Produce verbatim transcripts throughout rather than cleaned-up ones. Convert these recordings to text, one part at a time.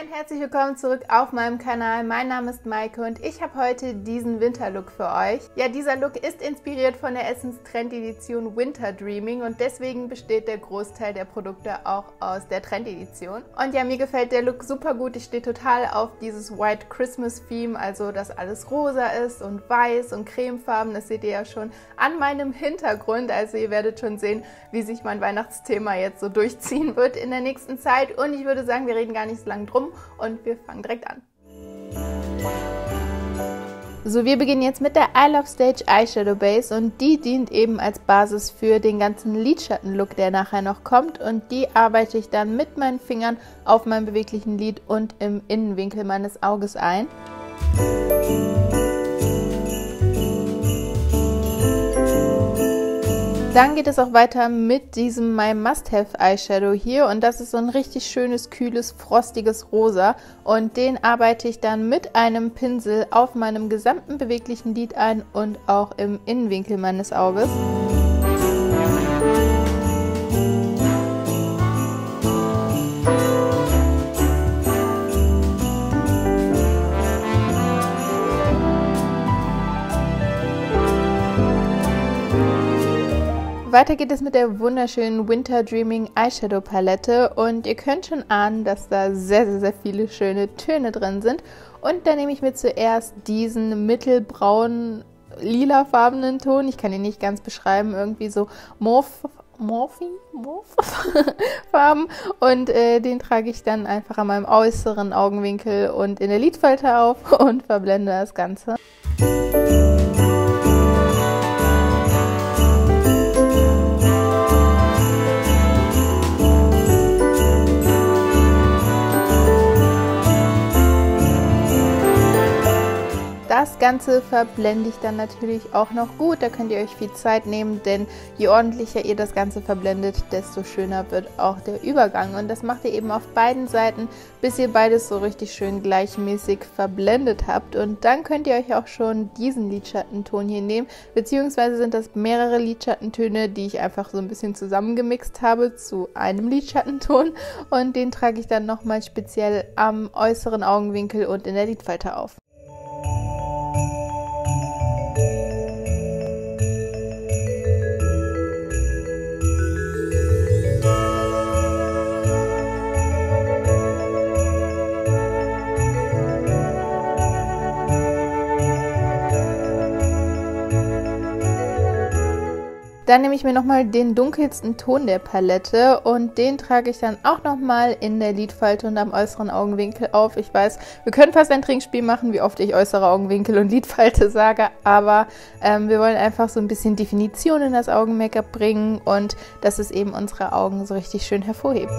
Ein herzlich willkommen zurück auf meinem Kanal. Mein Name ist Maike und ich habe heute diesen Winterlook für euch. Ja, dieser Look ist inspiriert von der Essence Trend Edition Winter Dreaming und deswegen besteht der Großteil der Produkte auch aus der Trend Edition. Und ja, mir gefällt der Look super gut. Ich stehe total auf dieses White Christmas Theme, also dass alles rosa ist und weiß und cremefarben. Das seht ihr ja schon an meinem Hintergrund. Also ihr werdet schon sehen, wie sich mein Weihnachtsthema jetzt so durchziehen wird in der nächsten Zeit. Und ich würde sagen, wir reden gar nicht so lange drüber Drum und wir fangen direkt an. So, wir beginnen jetzt mit der Eye of Stage Eyeshadow Base und die dient eben als Basis für den ganzen Lidschattenlook, der nachher noch kommt, und die arbeite ich dann mit meinen Fingern auf meinem beweglichen Lid und im Innenwinkel meines Auges ein. Dann geht es auch weiter mit diesem My Must Have Eyeshadow hier und das ist so ein richtig schönes, kühles, frostiges Rosa und den arbeite ich dann mit einem Pinsel auf meinem gesamten beweglichen Lid ein und auch im Innenwinkel meines Auges. Weiter geht es mit der wunderschönen Winter Dreaming Eyeshadow Palette und ihr könnt schon ahnen, dass da sehr, sehr, sehr viele schöne Töne drin sind. Und da nehme ich mir zuerst diesen mittelbraunen, lilafarbenen Ton. Ich kann ihn nicht ganz beschreiben, irgendwie so Morph, Morphy, Morph Farben. Und äh, den trage ich dann einfach an meinem äußeren Augenwinkel und in der Lidfalte auf und verblende das Ganze. Das Ganze verblende ich dann natürlich auch noch gut, da könnt ihr euch viel Zeit nehmen, denn je ordentlicher ihr das Ganze verblendet, desto schöner wird auch der Übergang. Und das macht ihr eben auf beiden Seiten, bis ihr beides so richtig schön gleichmäßig verblendet habt. Und dann könnt ihr euch auch schon diesen Lidschattenton hier nehmen, beziehungsweise sind das mehrere Lidschattentöne, die ich einfach so ein bisschen zusammengemixt habe zu einem Lidschattenton. Und den trage ich dann nochmal speziell am äußeren Augenwinkel und in der Lidfalte auf. Dann nehme ich mir nochmal den dunkelsten Ton der Palette und den trage ich dann auch nochmal in der Lidfalte und am äußeren Augenwinkel auf. Ich weiß, wir können fast ein Trinkspiel machen, wie oft ich äußere Augenwinkel und Lidfalte sage, aber ähm, wir wollen einfach so ein bisschen Definition in das Augen-Make-up bringen und dass es eben unsere Augen so richtig schön hervorhebt.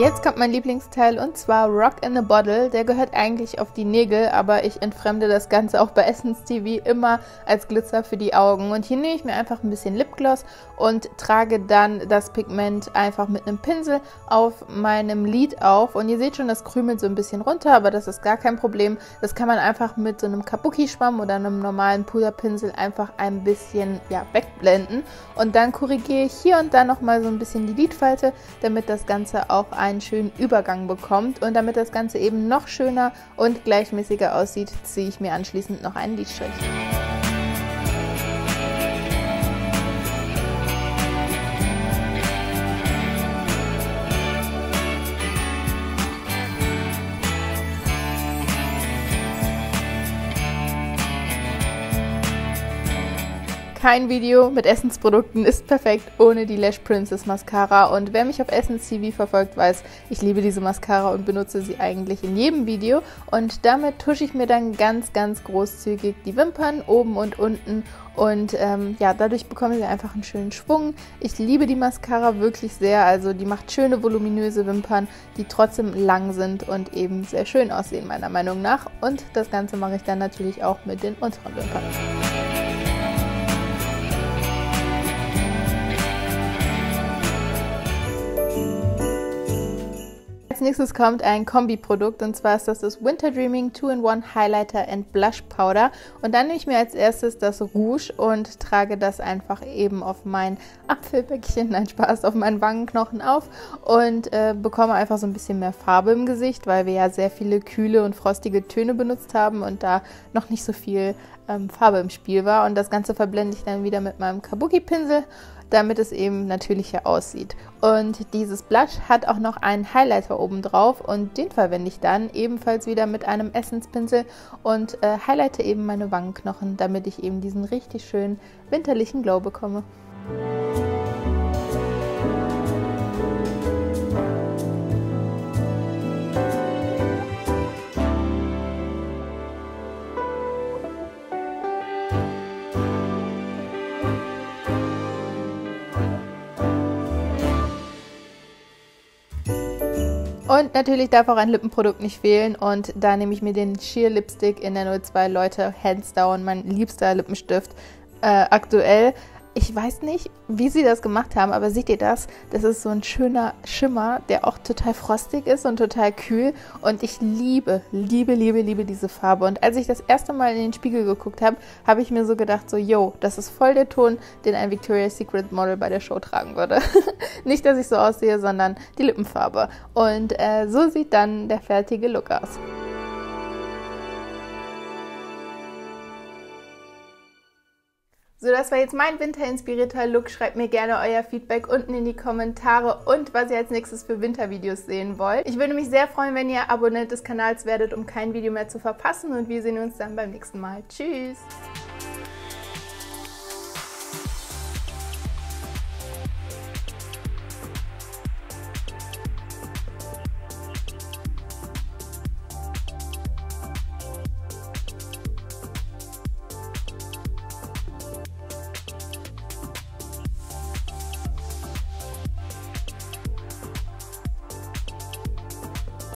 Jetzt kommt mein Lieblingsteil und zwar Rock in a Bottle. Der gehört eigentlich auf die Nägel, aber ich entfremde das Ganze auch bei Essence T V immer als Glitzer für die Augen. Und hier nehme ich mir einfach ein bisschen Lipgloss und trage dann das Pigment einfach mit einem Pinsel auf meinem Lid auf. Und ihr seht schon, das krümelt so ein bisschen runter, aber das ist gar kein Problem. Das kann man einfach mit so einem Kabuki-Schwamm oder einem normalen Puderpinsel einfach ein bisschen ja, wegblenden. Und dann korrigiere ich hier und da nochmal so ein bisschen die Lidfalte, damit das Ganze auch ein einen schönen Übergang bekommt, und damit das Ganze eben noch schöner und gleichmäßiger aussieht, ziehe ich mir anschließend noch einen Lidstrich. Kein Video mit Essensprodukten ist perfekt ohne die Lash Princess Mascara, und wer mich auf Essence T V verfolgt, weiß, ich liebe diese Mascara und benutze sie eigentlich in jedem Video, und damit tusche ich mir dann ganz, ganz großzügig die Wimpern oben und unten und ähm, ja, dadurch bekomme ich einfach einen schönen Schwung. Ich liebe die Mascara wirklich sehr, also die macht schöne voluminöse Wimpern, die trotzdem lang sind und eben sehr schön aussehen meiner Meinung nach, und das Ganze mache ich dann natürlich auch mit den unteren Wimpern. Als nächstes kommt ein Kombiprodukt, und zwar ist das das Winter Dreaming two in one Highlighter and Blush Powder. Und dann nehme ich mir als erstes das Rouge und trage das einfach eben auf mein Apfelbäckchen, nein Spaß, auf meinen Wangenknochen auf und äh, bekomme einfach so ein bisschen mehr Farbe im Gesicht, weil wir ja sehr viele kühle und frostige Töne benutzt haben und da noch nicht so viel ähm, Farbe im Spiel war. Und das Ganze verblende ich dann wieder mit meinem Kabuki-Pinsel, damit es eben natürlicher aussieht. Und dieses Blush hat auch noch einen Highlighter oben drauf und den verwende ich dann ebenfalls wieder mit einem Essence-Pinsel und äh, highlighte eben meine Wangenknochen, damit ich eben diesen richtig schönen winterlichen Glow bekomme. Und natürlich darf auch ein Lippenprodukt nicht fehlen, und da nehme ich mir den Sheer Lipstick in der null zwei, Leute, hands down, mein liebster Lippenstift äh, aktuell. Ich weiß nicht, wie sie das gemacht haben, aber seht ihr das? Das ist so ein schöner Schimmer, der auch total frostig ist und total kühl. Und ich liebe, liebe, liebe, liebe diese Farbe. Und als ich das erste Mal in den Spiegel geguckt habe, habe ich mir so gedacht, so, yo, das ist voll der Ton, den ein Victoria's Secret Model bei der Show tragen würde. Nicht, dass ich so aussehe, sondern die Lippenfarbe. Und äh, so sieht dann der fertige Look aus. So, das war jetzt mein winterinspirierter Look. Schreibt mir gerne euer Feedback unten in die Kommentare und was ihr als nächstes für Wintervideos sehen wollt. Ich würde mich sehr freuen, wenn ihr Abonnent des Kanals werdet, um kein Video mehr zu verpassen, und wir sehen uns dann beim nächsten Mal. Tschüss!